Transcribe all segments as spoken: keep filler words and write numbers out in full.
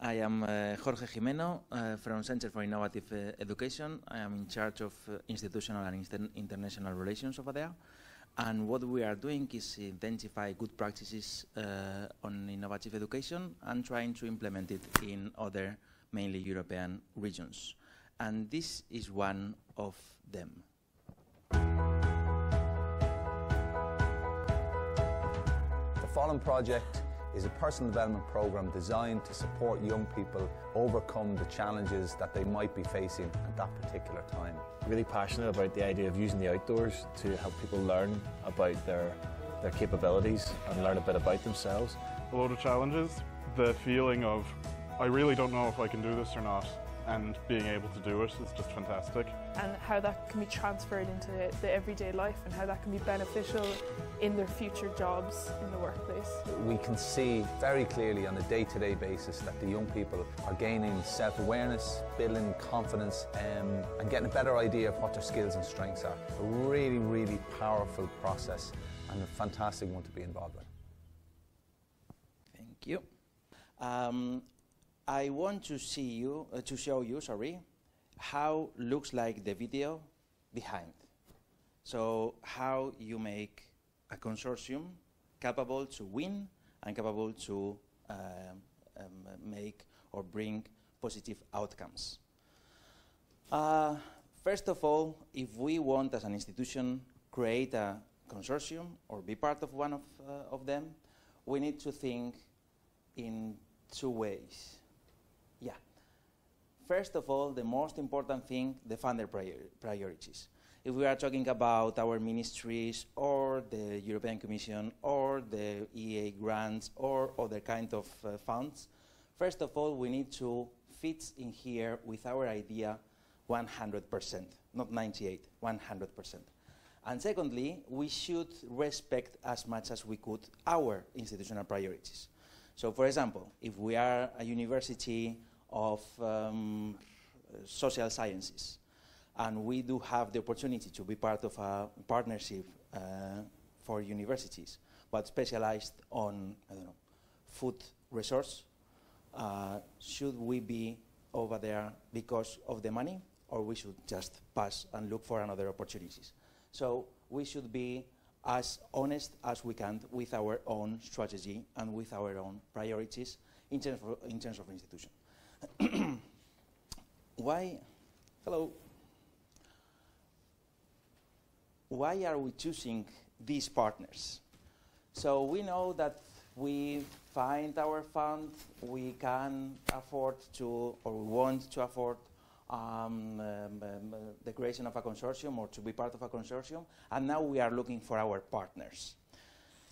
I am uh, Jorge Gimeno uh, from Centre for Innovative uh, Education. I am in charge of uh, institutional and inter international relations over there. And what we are doing is identify good practices uh, on innovative education and trying to implement it in other mainly European regions. And this is one of them. The Fallen Project is a personal development program designed to support young people overcome the challenges that they might be facing at that particular time. Really passionate about the idea of using the outdoors to help people learn about their, their capabilities and learn a bit about themselves. A lot of challenges, the feeling of, I really don't know if I can do this or not, and being able to do it is just fantastic. And how that can be transferred into the everyday life and how that can be beneficial in their future jobs in the workplace. We can see very clearly on a day-to-day basis that the young people are gaining self-awareness, building confidence um, and getting a better idea of what their skills and strengths are. A really, really powerful process and a fantastic one to be involved with. Thank you. Um, I want to see you uh, to show you, sorry, how looks like the video behind. So how you make a consortium capable to win and capable to uh, um, make or bring positive outcomes. Uh, first of all, if we want as an institution create a consortium or be part of one of, uh, of them, we need to think in two ways. Yeah. First of all, the most important thing, the funder priori priorities. If we are talking about our ministries or the European Commission or the E A grants or other kind of uh, funds, first of all, we need to fit in here with our idea one hundred percent, not ninety-eight, one hundred percent. And secondly, we should respect as much as we could our institutional priorities. So, for example, if we are a university of um, social sciences and we do have the opportunity to be part of a partnership uh, for universities, but specialized on, I don't know, food resource, uh, should we be over there because of the money, or we should just pass and look for another opportunities? So we should be as honest as we can with our own strategy and with our own priorities in terms of, in terms of institution. Why, hello, why are we choosing these partners? So we know that we find our fund, we can afford to or want to afford Um, um, um, uh, the creation of a consortium or to be part of a consortium, and now we are looking for our partners.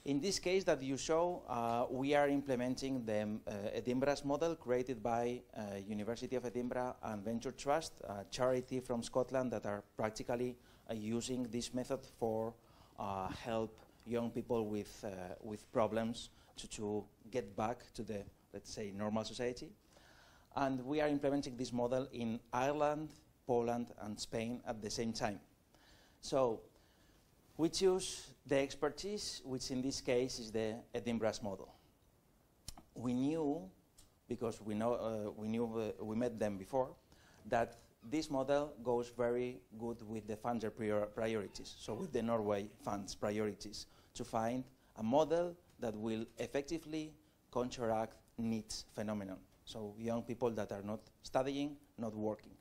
In this case that you show, uh, we are implementing the um, uh, Edinburgh's model created by uh, University of Edinburgh and Venture Trust, a charity from Scotland that are practically uh, using this method for uh, help young people with, uh, with problems to, to get back to the, let's say, normal society. And we are implementing this model in Ireland, Poland, and Spain at the same time. So we choose the expertise, which in this case is the Edinburgh's model. We knew, because we know uh, we knew uh, we met them before, that this model goes very good with the funder prior priorities, so with the Norway funds priorities, to find a model that will effectively counteract NEET phenomenon. So young people that are not studying, not working.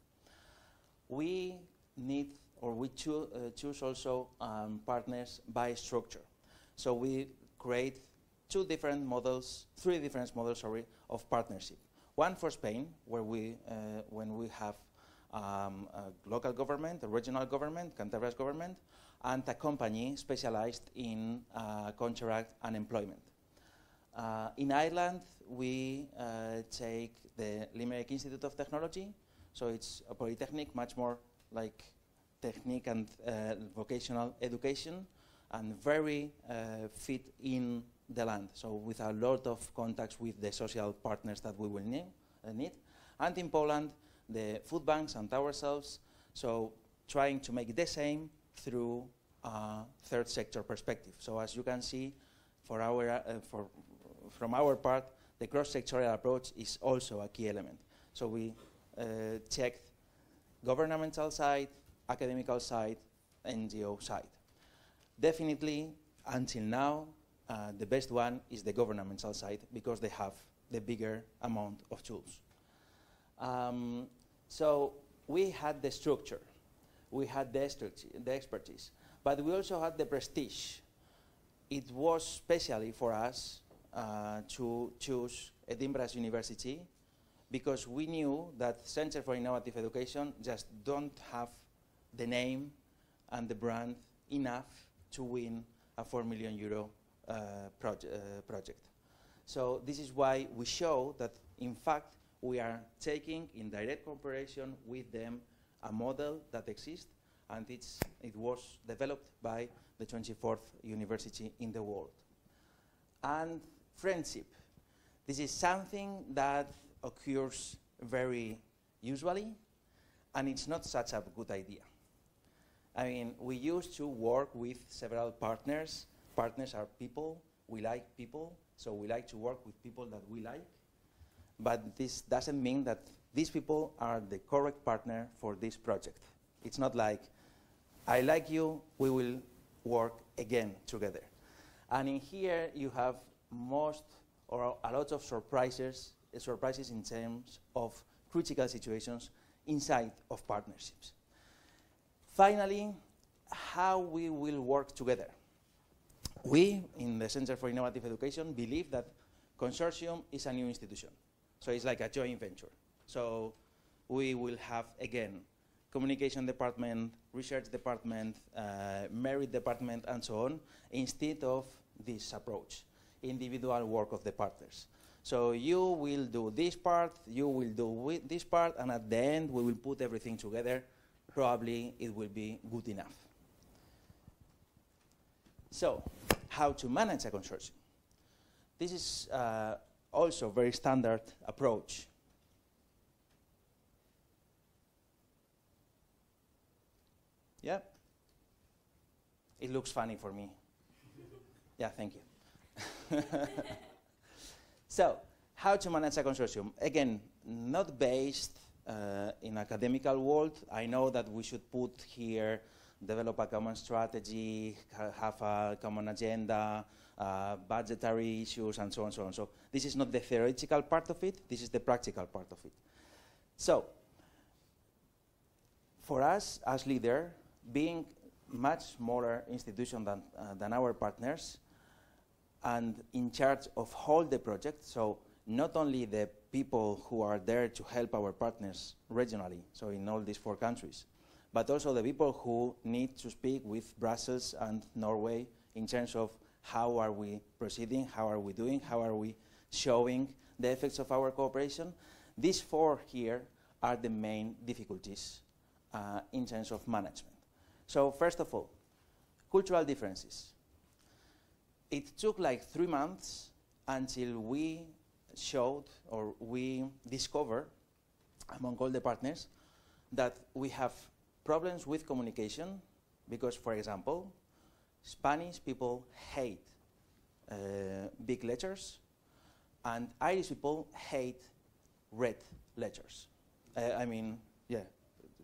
We need, or we choo uh, choose also um, partners by structure. So we create two different models, three different models, sorry, of partnership. One for Spain, where we, uh, when we have um, a local government, a regional government, Cantabria's government, and a company specialized in uh, counteract unemployment. Uh, in Ireland, we uh, take the Limerick Institute of Technology, so it's a polytechnic, much more like technique and uh, vocational education, and very uh, fit in the land, so with a lot of contacts with the social partners that we will need, uh, need. And in Poland, the food banks and ourselves, so trying to make the same through a third sector perspective. So as you can see, for our, uh, for from our part, the cross-sectoral approach is also a key element. So we uh, checked governmental side, academical side, N G O side. Definitely, until now, uh, the best one is the governmental side because they have the bigger amount of tools. Um, so we had the structure, we had the, the expertise, but we also had the prestige. It was specially for us uh, to choose Edinburgh University because we knew that Centre for Innovative Education just don't have the name and the brand enough to win a four million euro uh, proje uh, project. So this is why we show that, in fact, we are taking in direct cooperation with them a model that exists, and it's, it was developed by the twenty-fourth university in the world. And friendship. This is something that occurs very usually, and it's not such a good idea. I mean, we used to work with several partners. Partners are people. We like people, so we like to work with people that we like. But this doesn't mean that these people are the correct partner for this project. It's not like, I like you, we will work again together. And in here, you have most or a lot of surprises, uh, surprises in terms of critical situations inside of partnerships. Finally, how we will work together. We, in the Centre for Innovative Education, believe that consortium is a new institution. So it's like a joint venture. So we will have, again, communication department, research department, uh, merit department, and so on, instead of this approach, individual work of the partners. So you will do this part, you will do this part, and at the end, we will put everything together. Probably it will be good enough. So, how to manage a consortium? This is uh, also a very standard approach. Yeah? It looks funny for me. Yeah, thank you. So, how to manage a consortium? Again, not based Uh, in academical world. I know that we should put here, develop a common strategy, ha have a common agenda, uh, budgetary issues, and so on, so on. So this is not the theoretical part of it, this is the practical part of it. So, for us as leader, being much smaller institution than, uh, than our partners, and in charge of all the project, so not only the people who are there to help our partners regionally, so in all these four countries, but also the people who need to speak with Brussels and Norway in terms of how are we proceeding, how are we doing, how are we showing the effects of our cooperation. These four here are the main difficulties uh, in terms of management. So first of all, cultural differences. It took like three months until we showed or we discover among all the partners that we have problems with communication because, for example, Spanish people hate uh, big letters and Irish people hate red letters. Uh, I mean, yeah,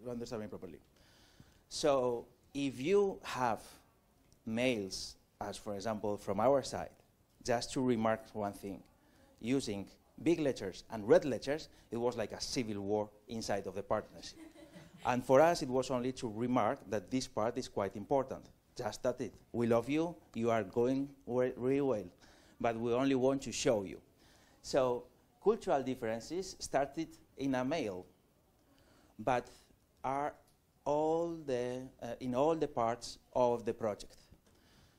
understand me properly. So if you have mails, as for example, from our side, just to remark one thing, using big letters and red letters, it was like a civil war inside of the partnership. And for us, it was only to remark that this part is quite important. Just that it. We love you, you are going really well, but we only want to show you. So cultural differences started in a mail, but are all the, uh, in all the parts of the project.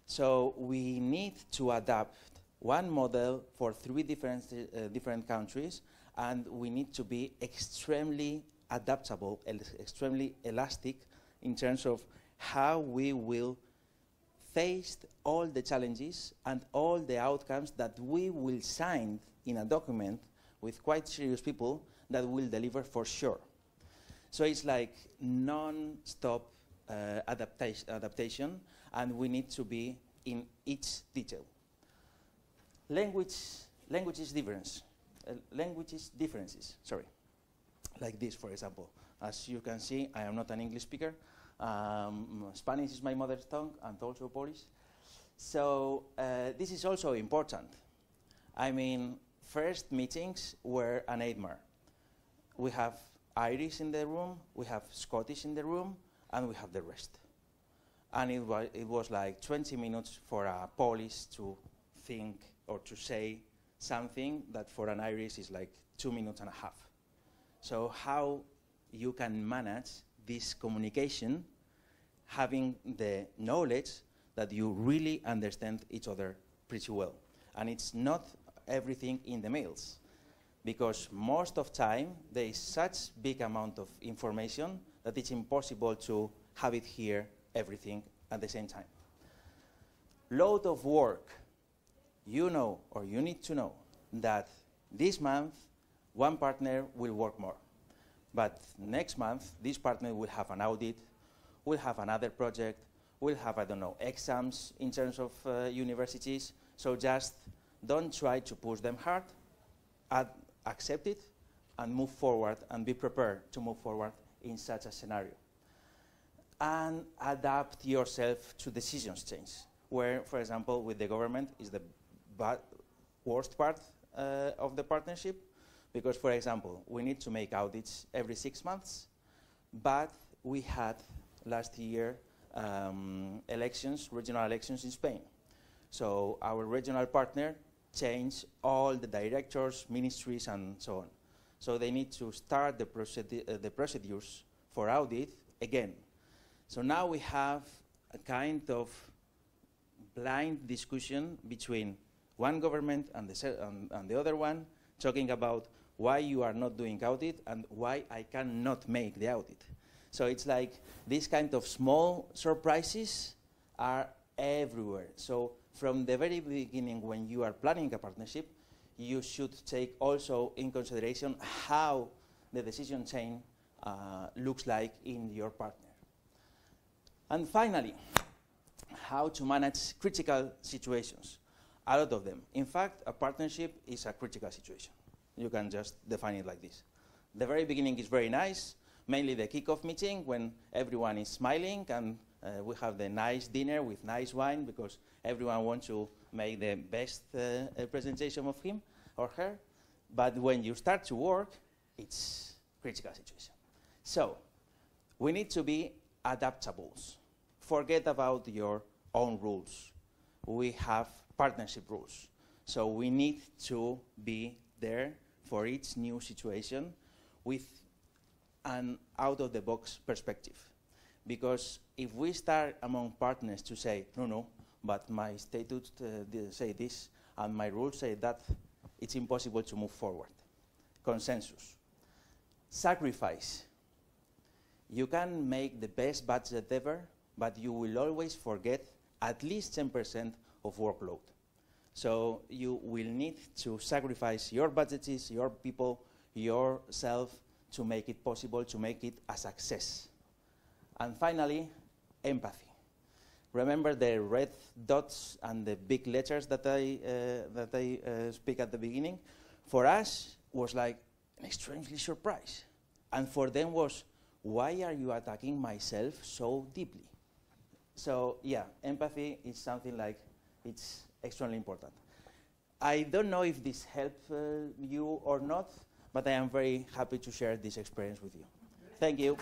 So we need to adapt one model for three different, uh, different countries, and we need to be extremely adaptable, el extremely elastic in terms of how we will face all the challenges and all the outcomes that we will sign in a document with quite serious people that will deliver for sure. So it's like non-stop uh, adapta adaptation, and we need to be in each detail. Language, languages difference. uh, languages differences, sorry. Like this, for example. As you can see, I am not an English speaker. Um, Spanish is my mother tongue and also Polish. So uh, this is also important. I mean, first meetings were an nightmare. We have Irish in the room, we have Scottish in the room, and we have the rest. And it, wa it was like twenty minutes for a Polish to think or to say something that for an Irish is like two minutes and a half. So how you can manage this communication having the knowledge that you really understand each other pretty well. And it's not everything in the mails, because most of time there is such big amount of information that it's impossible to have it here, everything at the same time. Load of work. You know, or you need to know, that this month one partner will work more. But next month, this partner will have an audit, will have another project, will have, I don't know, exams in terms of uh, universities. So just don't try to push them hard, ad accept it, and move forward, and be prepared to move forward in such a scenario. And adapt yourself to decisions change, where, for example, with the government is the worst part uh, of the partnership. Because, for example, we need to make audits every six months, but we had last year um, elections, regional elections in Spain. So our regional partner changed all the directors, ministries, and so on. So they need to start the, proced uh, the procedures for audit again. So now we have a kind of blind discussion between one government and the, se and, and the other one, talking about why you are not doing audit and why I cannot make the audit. So it's like these kind of small surprises are everywhere. So from the very beginning, when you are planning a partnership, you should take also in consideration how the decision chain uh, looks like in your partner. And finally, how to manage critical situations. A lot of them. In fact, a partnership is a critical situation. You can just define it like this. The very beginning is very nice, mainly the kickoff meeting when everyone is smiling and uh, we have the nice dinner with nice wine because everyone wants to make the best uh, presentation of him or her. But when you start to work, it's a critical situation. So we need to be adaptable. Forget about your own rules. We have partnership rules. So we need to be there for each new situation with an out-of-the-box perspective. Because if we start among partners to say, no, no, but my statute uh, say this and my rules say that, it's impossible to move forward. Consensus. Sacrifice. You can make the best budget ever, but you will always forget at least ten percent of workload. So you will need to sacrifice your budgets, your people, yourself to make it possible, to make it a success. And finally, empathy. Remember the red dots and the big letters that I, uh, that I uh, speak at the beginning? For us, was like an extremely surprise. And for them was, why are you attacking myself so deeply? So yeah, empathy is something like, it's extremely important. I don't know if this helped uh, you or not, but I am very happy to share this experience with you. Thank you.